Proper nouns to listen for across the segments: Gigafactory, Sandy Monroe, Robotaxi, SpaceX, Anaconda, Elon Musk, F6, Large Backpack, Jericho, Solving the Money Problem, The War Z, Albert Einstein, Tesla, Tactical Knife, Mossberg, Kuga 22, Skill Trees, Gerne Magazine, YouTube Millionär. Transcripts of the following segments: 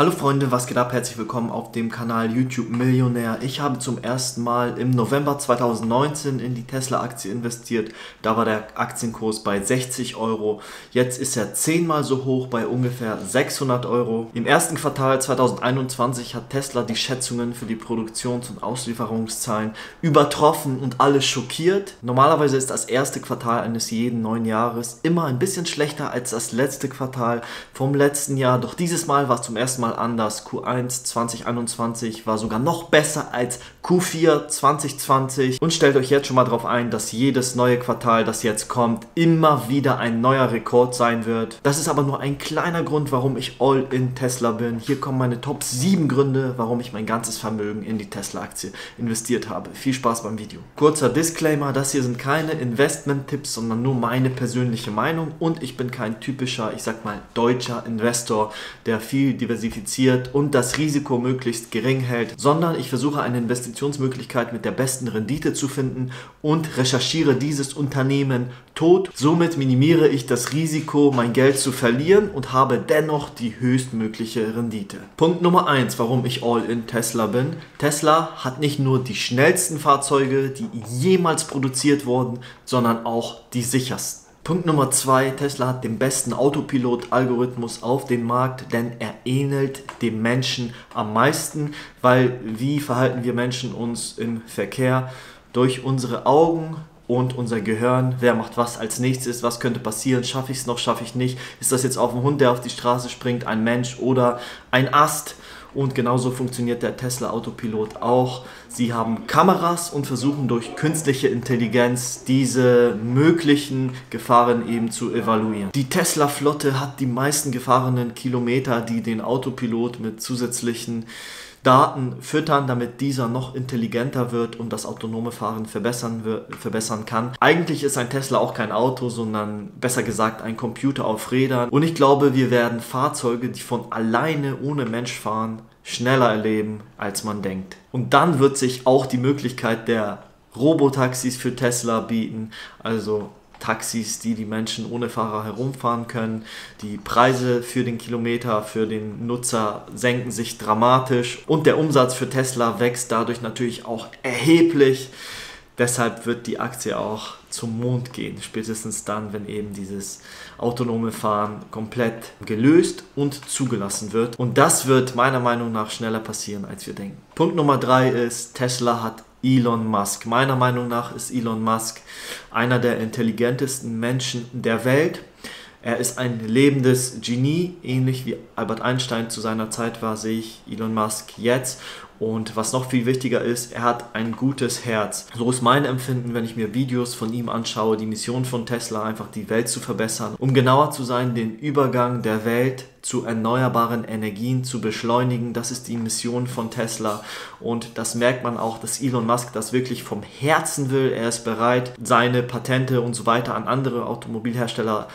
Hallo Freunde, was geht ab? Herzlich willkommen auf dem Kanal YouTube Millionär. Ich habe zum ersten Mal im November 2019 in die Tesla-Aktie investiert. Da war der Aktienkurs bei 60 Euro. Jetzt ist er 10-mal so hoch bei ungefähr 600 Euro. Im ersten Quartal 2021 hat Tesla die Schätzungen für die Produktions- und Auslieferungszahlen übertroffen und alle schockiert. Normalerweise ist das erste Quartal eines jeden neuen Jahres immer ein bisschen schlechter als das letzte Quartal vom letzten Jahr. Doch dieses Mal war es zum ersten Mal anders. Q1 2021 war sogar noch besser als Q4 2020 und stellt euch jetzt schon mal darauf ein, dass jedes neue Quartal, das jetzt kommt, immer wieder ein neuer Rekord sein wird. Das ist aber nur ein kleiner Grund, warum ich all in Tesla bin. Hier kommen meine Top 7 Gründe, warum ich mein ganzes Vermögen in die Tesla-Aktie investiert habe. Viel Spaß beim Video. Kurzer Disclaimer, das hier sind keine Investment-Tipps, sondern nur meine persönliche Meinung und ich bin kein typischer, ich sag mal, deutscher Investor, der viel diversifiziert und das Risiko möglichst gering hält, sondern ich versuche eine Investitionsmöglichkeit mit der besten Rendite zu finden und recherchiere dieses Unternehmen tot. Somit minimiere ich das Risiko, mein Geld zu verlieren und habe dennoch die höchstmögliche Rendite. Punkt Nummer 1, warum ich all in Tesla bin. Tesla hat nicht nur die schnellsten Fahrzeuge, die jemals produziert wurden, sondern auch die sichersten. Punkt Nummer 2, Tesla hat den besten Autopilot-Algorithmus auf dem Markt, denn er ähnelt dem Menschen am meisten, weil wie verhalten wir Menschen uns im Verkehr? Durch unsere Augen und unser Gehirn, wer macht was als nächstes, was könnte passieren, schaffe ich es noch, schaffe ich nicht, ist das jetzt auf ein Hund, der auf die Straße springt, ein Mensch oder ein Ast? Und genauso funktioniert der Tesla Autopilot auch. Sie haben Kameras und versuchen durch künstliche Intelligenz diese möglichen Gefahren eben zu evaluieren. Die Tesla Flotte hat die meisten gefahrenen Kilometer, die den Autopilot mit zusätzlichen Daten füttern, damit dieser noch intelligenter wird und das autonome Fahren verbessern kann. Eigentlich ist ein Tesla auch kein Auto, sondern besser gesagt ein Computer auf Rädern. Und ich glaube, wir werden Fahrzeuge, die von alleine ohne Mensch fahren, schneller erleben, als man denkt. Und dann wird sich auch die Möglichkeit der Robotaxis für Tesla bieten, also Taxis, die die Menschen ohne Fahrer herumfahren können. Die Preise für den Kilometer, für den Nutzer senken sich dramatisch und der Umsatz für Tesla wächst dadurch natürlich auch erheblich. Deshalb wird die Aktie auch zum Mond gehen, spätestens dann, wenn eben dieses autonome Fahren komplett gelöst und zugelassen wird. Und das wird meiner Meinung nach schneller passieren, als wir denken. Punkt Nummer 3 ist, Tesla hat Elon Musk. Meiner Meinung nach ist Elon Musk einer der intelligentesten Menschen der Welt. Er ist ein lebendes Genie, ähnlich wie Albert Einstein zu seiner Zeit war, sehe ich Elon Musk jetzt. Und was noch viel wichtiger ist, er hat ein gutes Herz. So ist mein Empfinden, wenn ich mir Videos von ihm anschaue, die Mission von Tesla, einfach die Welt zu verbessern, um genauer zu sein, den Übergang der Welt zu erneuerbaren Energien zu beschleunigen. Das ist die Mission von Tesla und das merkt man auch, dass Elon Musk das wirklich vom Herzen will. Er ist bereit, seine Patente und so weiter an andere Automobilhersteller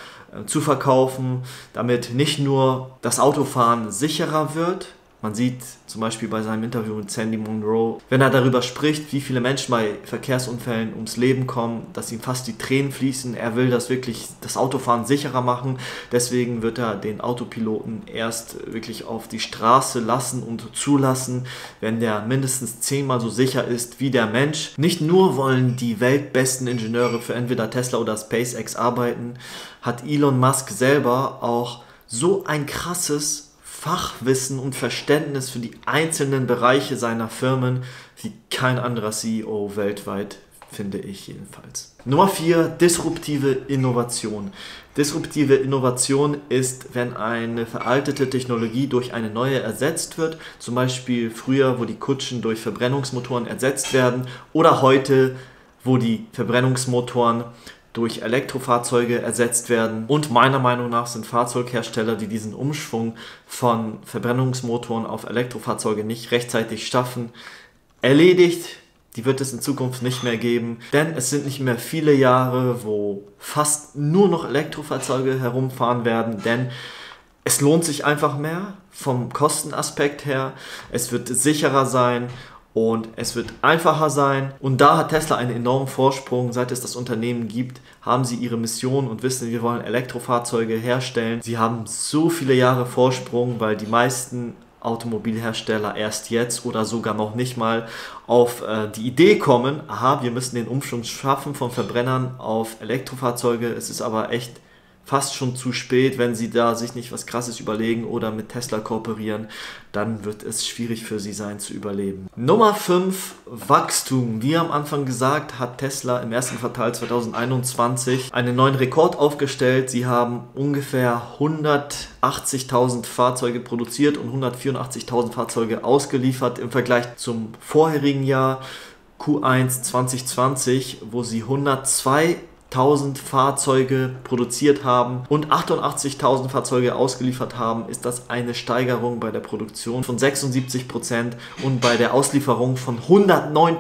zu verkaufen, damit nicht nur das Autofahren sicherer wird. Man sieht zum Beispiel bei seinem Interview mit Sandy Monroe, wenn er darüber spricht, wie viele Menschen bei Verkehrsunfällen ums Leben kommen, dass ihm fast die Tränen fließen. Er will das wirklich, das Autofahren sicherer machen. Deswegen wird er den Autopiloten erst wirklich auf die Straße lassen und zulassen, wenn der mindestens 10-mal so sicher ist wie der Mensch. Nicht nur wollen die weltbesten Ingenieure für entweder Tesla oder SpaceX arbeiten, hat Elon Musk selber auch so ein krasses Fachwissen und Verständnis für die einzelnen Bereiche seiner Firmen wie kein anderer CEO weltweit, finde ich jedenfalls. Nummer 4, disruptive Innovation. Disruptive Innovation ist, wenn eine veraltete Technologie durch eine neue ersetzt wird, zum Beispiel früher, wo die Kutschen durch Verbrennungsmotoren ersetzt werden oder heute, wo die Verbrennungsmotoren durch Elektrofahrzeuge ersetzt werden. Und meiner Meinung nach sind Fahrzeughersteller, die diesen Umschwung von Verbrennungsmotoren auf Elektrofahrzeuge nicht rechtzeitig schaffen, erledigt. Die wird es in Zukunft nicht mehr geben, denn es sind nicht mehr viele Jahre, wo fast nur noch Elektrofahrzeuge herumfahren werden, denn es lohnt sich einfach mehr vom Kostenaspekt her, es wird sicherer sein und es wird einfacher sein. Und da hat Tesla einen enormen Vorsprung. Seit es das Unternehmen gibt, haben sie ihre Mission und wissen, wir wollen Elektrofahrzeuge herstellen. Sie haben so viele Jahre Vorsprung, weil die meisten Automobilhersteller erst jetzt oder sogar noch nicht mal auf die Idee kommen, aha, wir müssen den Umschwung schaffen von Verbrennern auf Elektrofahrzeuge. Es ist aber echt fast schon zu spät, wenn sie da sich nicht was Krasses überlegen oder mit Tesla kooperieren, dann wird es schwierig für sie sein zu überleben. Nummer 5, Wachstum. Wie am Anfang gesagt, hat Tesla im ersten Quartal 2021 einen neuen Rekord aufgestellt. Sie haben ungefähr 180.000 Fahrzeuge produziert und 184.000 Fahrzeuge ausgeliefert im Vergleich zum vorherigen Jahr Q1 2020, wo sie 102.000 Fahrzeuge produziert haben und 88.000 Fahrzeuge ausgeliefert haben, ist das eine Steigerung bei der Produktion von 76% und bei der Auslieferung von 109%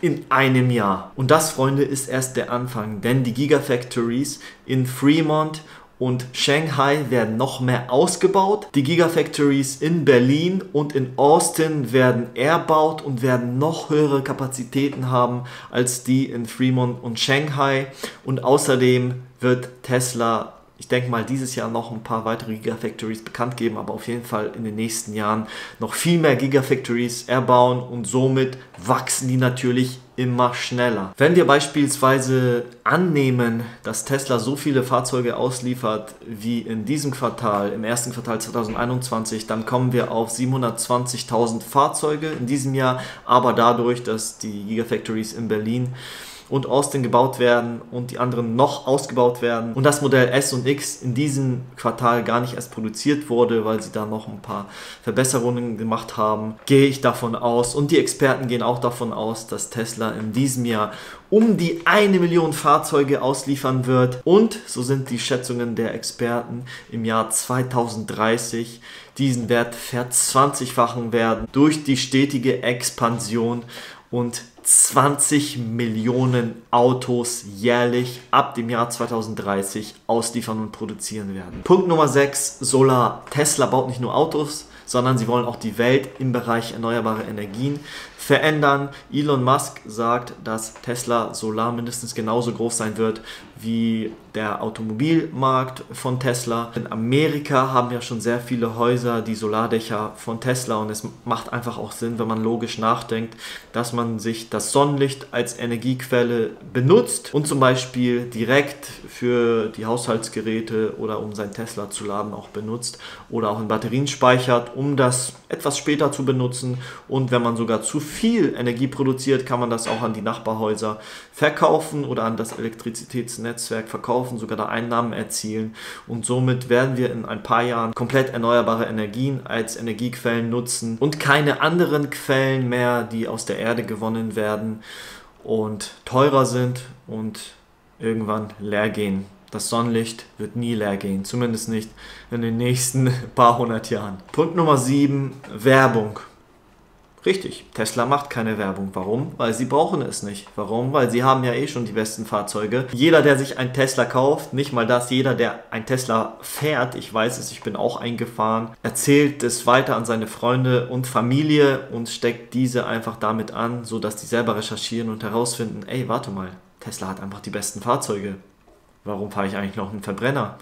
in einem Jahr. Und das, Freunde, ist erst der Anfang, denn die Gigafactories in Fremont und Shanghai werden noch mehr ausgebaut. Die Gigafactories in Berlin und in Austin werden erbaut und werden noch höhere Kapazitäten haben als die in Fremont und Shanghai. Und außerdem wird Tesla, ich denke mal, dieses Jahr noch ein paar weitere Gigafactories bekannt geben, aber auf jeden Fall in den nächsten Jahren noch viel mehr Gigafactories erbauen und somit wachsen die natürlich immer schneller. Wenn wir beispielsweise annehmen, dass Tesla so viele Fahrzeuge ausliefert wie in diesem Quartal, im ersten Quartal 2021, dann kommen wir auf 720.000 Fahrzeuge in diesem Jahr, aber dadurch, dass die Gigafactories in Berlin und Austin gebaut werden und die anderen noch ausgebaut werden und das Modell S und X in diesem Quartal gar nicht erst produziert wurde, weil sie da noch ein paar Verbesserungen gemacht haben, gehe ich davon aus und die Experten gehen auch davon aus, dass Tesla in diesem Jahr um die 1 Million Fahrzeuge ausliefern wird und so sind die Schätzungen der Experten im Jahr 2030 diesen Wert ver20-fachen werden durch die stetige Expansion und 20 Millionen Autos jährlich ab dem Jahr 2030 ausliefern und produzieren werden. Punkt Nummer 6, Solar. Tesla baut nicht nur Autos, sondern sie wollen auch die Welt im Bereich erneuerbare Energien verändern. Elon Musk sagt, dass Tesla Solar mindestens genauso groß sein wird wie der Automobilmarkt von Tesla. In Amerika haben ja schon sehr viele Häuser die Solardächer von Tesla und es macht einfach auch Sinn, wenn man logisch nachdenkt, dass man sich das Sonnenlicht als Energiequelle benutzt und zum Beispiel direkt für die Haushaltsgeräte oder um sein Tesla zu laden auch benutzt oder auch in Batterien speichert, um das etwas später zu benutzen und wenn man sogar zu viel Energie produziert, kann man das auch an die Nachbarhäuser verkaufen oder an das Elektrizitätsnetzwerk verkaufen, sogar da Einnahmen erzielen und somit werden wir in ein paar Jahren komplett erneuerbare Energien als Energiequellen nutzen und keine anderen Quellen mehr, die aus der Erde gewonnen werden und teurer sind und irgendwann leer gehen. Das Sonnenlicht wird nie leer gehen, zumindest nicht in den nächsten paar hundert Jahren. Punkt Nummer 7, Werbung. Richtig, Tesla macht keine Werbung. Warum? Weil sie brauchen es nicht. Warum? Weil sie haben ja eh schon die besten Fahrzeuge. Jeder, der sich einen Tesla kauft, nicht mal das, jeder, der einen Tesla fährt, ich weiß es, ich bin auch eingefahren, erzählt es weiter an seine Freunde und Familie und steckt diese einfach damit an, sodass die selber recherchieren und herausfinden, ey, warte mal, Tesla hat einfach die besten Fahrzeuge. Warum fahre ich eigentlich noch einen Verbrenner?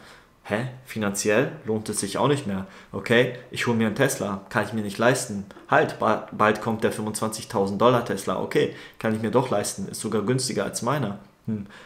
Hä? Finanziell lohnt es sich auch nicht mehr. Okay, ich hole mir einen Tesla, kann ich mir nicht leisten. Halt, bald kommt der 25.000 Dollar Tesla. Okay, kann ich mir doch leisten, ist sogar günstiger als meiner.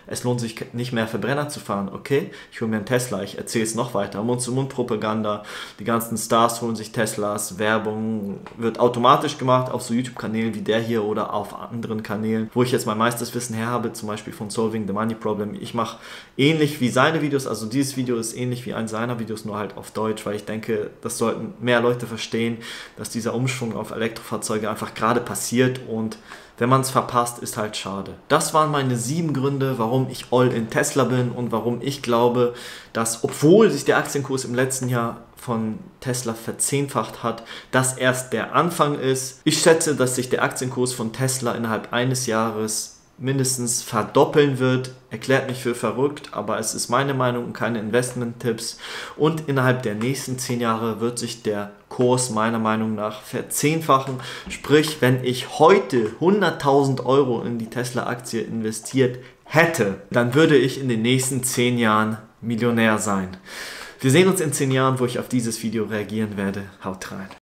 Es lohnt sich nicht mehr Verbrenner zu fahren. Okay, ich hole mir einen Tesla, ich erzähle es noch weiter. Mund-zu-Mund-Propaganda, die ganzen Stars holen sich Teslas, Werbung wird automatisch gemacht auf so YouTube-Kanälen wie der hier oder auf anderen Kanälen, wo ich jetzt mein meistes Wissen her habe, zum Beispiel von Solving the Money Problem. Ich mache ähnlich wie seine Videos, also dieses Video ist ähnlich wie ein seiner Videos, nur halt auf Deutsch, weil ich denke, das sollten mehr Leute verstehen, dass dieser Umschwung auf Elektrofahrzeuge einfach gerade passiert und wenn man es verpasst, ist halt schade. Das waren meine 7 Gründe, warum ich all in Tesla bin und warum ich glaube, dass obwohl sich der Aktienkurs im letzten Jahr von Tesla verzehnfacht hat, das erst der Anfang ist. Ich schätze, dass sich der Aktienkurs von Tesla innerhalb eines Jahres mindestens verdoppeln wird. Erklärt mich für verrückt, aber es ist meine Meinung und keine Investment-Tipps. Und innerhalb der nächsten 10 Jahre wird sich der Kurs meiner Meinung nach ver10-fachen. Sprich, wenn ich heute 100.000 Euro in die Tesla-Aktie investiert hätte, dann würde ich in den nächsten 10 Jahren Millionär sein. Wir sehen uns in 10 Jahren, wo ich auf dieses Video reagieren werde. Haut rein!